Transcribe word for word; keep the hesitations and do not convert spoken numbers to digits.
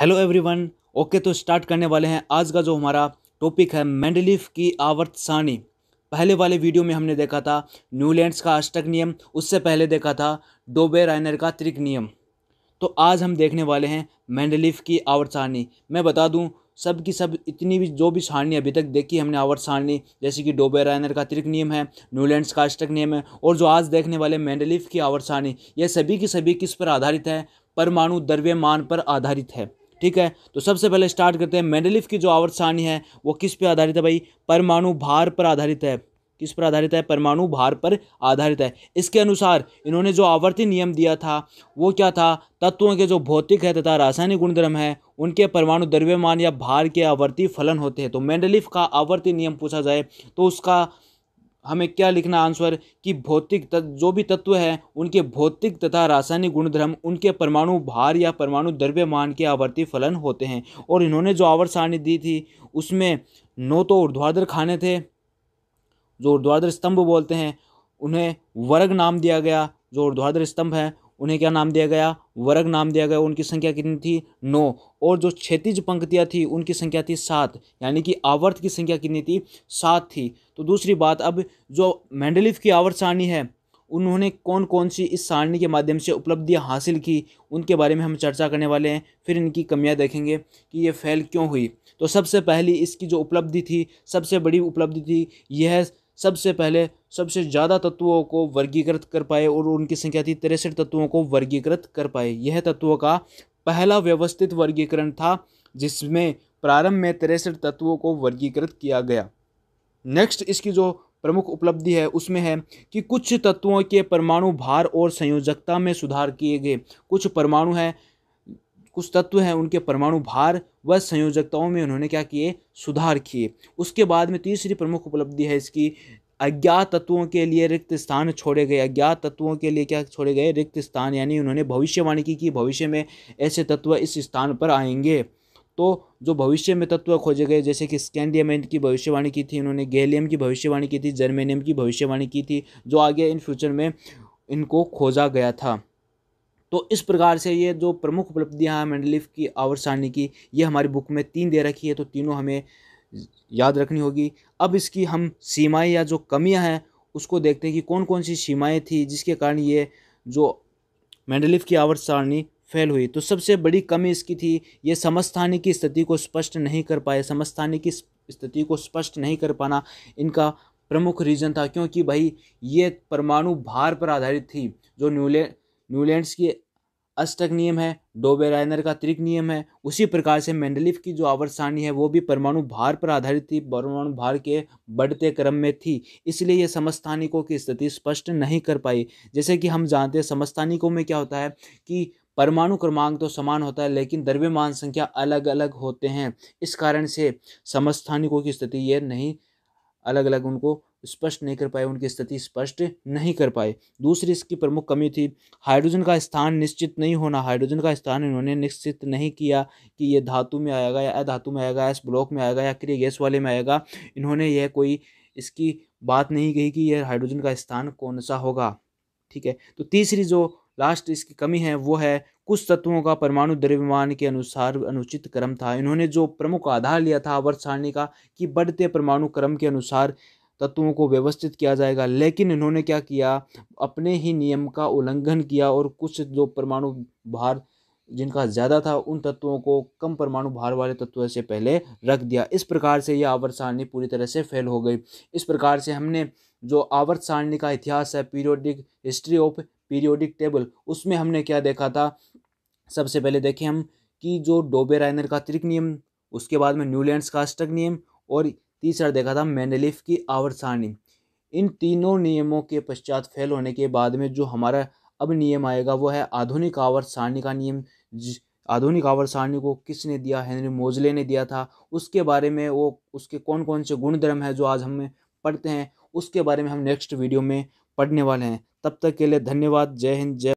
Hello everyone, okay तो start करने वाले हैं। आज का जो हमारा टॉपिक है मेंडलीफ की आवर्त सारणी। पहले वाले वीडियो में हमने देखा था न्यूलैंड्स का अष्टक नियम, उससे पहले देखा था डोबेराइनर का त्रिक नियम। तो आज हम देखने वाले हैं मेंडलीफ की आवर्त सारणी। मैं बता दूं सब की सब इतनी भी जो भी सारणी अभी तक देखी हमने आवर्त सारणी, जैसे कि डोबेराइनर का त्रिक नियम है, न्यूलैंड्स का अष्टक नियम है और जो आज देखने वाले मेंडलीफ की आवर्त सारणी, यह सभी की सभी किस पर आधारित है? परमाणु द्रव्यमान पर आधारित है। ठीक है, तो सबसे पहले स्टार्ट करते हैं। मेंडलीफ की जो आवर्त सारणी है वो किस पे आधारित है भाई? परमाणु भार पर आधारित है। किस पर आधारित है? परमाणु भार पर आधारित है। इसके अनुसार इन्होंने जो आवर्ती नियम दिया था वो क्या था? तत्वों के जो भौतिक है तथा रासायनिक गुणधर्म है उनके परमाणु द्रव्यमान या भार के आवर्ती फलन होते हैं। तो मेंडलीफ का आवर्ती नियम पूछा जाए तो उसका हमें क्या लिखना आंसर कि भौतिक जो भी तत्व है उनके भौतिक तथा रासायनिक गुणधर्म उनके परमाणु भार या परमाणु द्रव्यमान के आवर्ती फलन होते हैं। और इन्होंने जो आवर्त सारणी दी थी उसमें नौ तो ऊर्ध्वाधर खाने थे, जो ऊर्ध्वाधर स्तंभ बोलते हैं उन्हें वर्ग नाम दिया गया। जो ऊर्ध्वाधर स्तंभ हैं उन्हें क्या नाम दिया गया? वर्ग नाम दिया गया। उनकी संख्या कितनी थी? नौ। और जो क्षैतिज पंक्तियाँ थी उनकी संख्या थी सात, यानी कि आवर्त की संख्या कितनी थी? सात थी। तो दूसरी बात, अब जो मेंडलीफ की आवर्त सारणी है उन्होंने कौन कौन सी इस सारणी के माध्यम से उपलब्धियाँ हासिल की उनके बारे में हम चर्चा करने वाले हैं। फिर इनकी कमियाँ देखेंगे कि ये फेल क्यों हुई। तो सबसे पहली इसकी जो उपलब्धि थी, सबसे बड़ी उपलब्धि थी, यह सबसे पहले सबसे ज़्यादा तत्वों को वर्गीकृत कर पाए और उनकी संख्या थी तिरसठ तत्वों को वर्गीकृत कर पाए। यह तत्वों का पहला व्यवस्थित वर्गीकरण था जिसमें प्रारंभ में तिरसठ तत्वों को वर्गीकृत किया गया। नेक्स्ट इसकी जो प्रमुख उपलब्धि है उसमें है कि कुछ तत्वों के परमाणु भार और संयोजकता में सुधार किए गए। कुछ परमाणु हैं, कुछ तत्व हैं, उनके परमाणु भार व संयोजकताओं में उन्होंने क्या किए? सुधार किए। उसके बाद में तीसरी प्रमुख उपलब्धि है इसकी, अज्ञात तत्वों के लिए रिक्त स्थान छोड़े गए। अज्ञात तत्वों के लिए क्या छोड़े गए? रिक्त स्थान, यानी उन्होंने भविष्यवाणी की कि भविष्य में ऐसे तत्व इस स्थान पर आएंगे। तो जो भविष्य में तत्व खोजे गए, जैसे कि स्कैंडियम की भविष्यवाणी की थी उन्होंने, गैलियम की भविष्यवाणी की थी, जर्मेनियम की भविष्यवाणी की थी, जो आगे इन फ्यूचर में इनको खोजा गया था। तो इस प्रकार से ये जो प्रमुख उपलब्धियाँ हैं मेंडलीफ की आवर्त सारणी की, ये हमारी बुक में तीन दे रखी है, तो तीनों हमें याद रखनी होगी। अब इसकी हम सीमाएं या जो कमियां हैं उसको देखते हैं कि कौन कौन सी सीमाएं थी जिसके कारण ये जो मेंडलीफ की आवर्त सारणी फेल हुई। तो सबसे बड़ी कमी इसकी थी, ये समस्थानी की स्थिति को स्पष्ट नहीं कर पाए। समस्थानी की स्थिति को स्पष्ट नहीं कर पाना इनका प्रमुख रीज़न था, क्योंकि भाई ये परमाणु भार पर आधारित थी। जो न्यूले न्यूलैंड्स की अष्टक नियम है, डोबेराइनर का त्रिक नियम है, उसी प्रकार से मेंडलीफ की जो आवर्त सारणी है वो भी परमाणु भार पर आधारित थी, परमाणु भार के बढ़ते क्रम में थी, इसलिए यह समस्थानिकों की स्थिति स्पष्ट नहीं कर पाई। जैसे कि हम जानते हैं समस्थानिकों में क्या होता है कि परमाणु क्रमांक तो समान होता है लेकिन द्रव्यमान संख्या अलग अलग होते हैं। इस कारण से समस्थानिकों की स्थिति ये नहीं अलग अलग उनको स्पष्ट नहीं कर पाए, उनकी स्थिति स्पष्ट नहीं कर पाए। दूसरी इसकी प्रमुख कमी थी हाइड्रोजन का स्थान निश्चित नहीं होना। हाइड्रोजन का स्थान इन्होंने निश्चित नहीं किया कि यह धातु में आएगा या अधातु में आएगा, एस ब्लॉक में आएगा या क्रिया गैस वाले में आएगा। इन्होंने यह कोई इसकी बात नहीं कही कि यह हाइड्रोजन का स्थान कौन सा होगा। ठीक है, तो तीसरी जो लास्ट इसकी कमी है वो है कुछ तत्वों का परमाणु द्रव्यमान के अनुसार अनुचित क्रम था। इन्होंने जो प्रमुख आधार लिया था आवर्त सारणी का कि बढ़ते परमाणु क्रम के अनुसार तत्वों को व्यवस्थित किया जाएगा, लेकिन इन्होंने क्या किया? अपने ही नियम का उल्लंघन किया और कुछ जो परमाणु भार जिनका ज़्यादा था उन तत्वों को कम परमाणु भार वाले तत्वों से पहले रख दिया। इस प्रकार से यह आवर्त सारणी पूरी तरह से फेल हो गई। इस प्रकार से हमने जो आवर्त सारणी का इतिहास है, periodic history of periodic table, उसमें हमने क्या देखा था? सबसे पहले देखें हम कि जो डोबेराइनर का त्रिक नियम, उसके बाद में न्यूलैंड्स का अष्टक नियम और तीसरा देखा था मेंडलीफ की आवर्त सारणी। इन तीनों नियमों के पश्चात फेल होने के बाद में जो हमारा अब नियम आएगा वो है आधुनिक आवर्त सारणी का नियम। आधुनिक आवर्त सारणी को किसने दिया? हेनरी मोजले ने दिया था। उसके बारे में वो उसके कौन कौन से गुणधर्म है जो आज हम पढ़ते हैं उसके बारे में हम नेक्स्ट वीडियो में पढ़ने वाले हैं। तब तक के लिए धन्यवाद। जय हिंद, जय।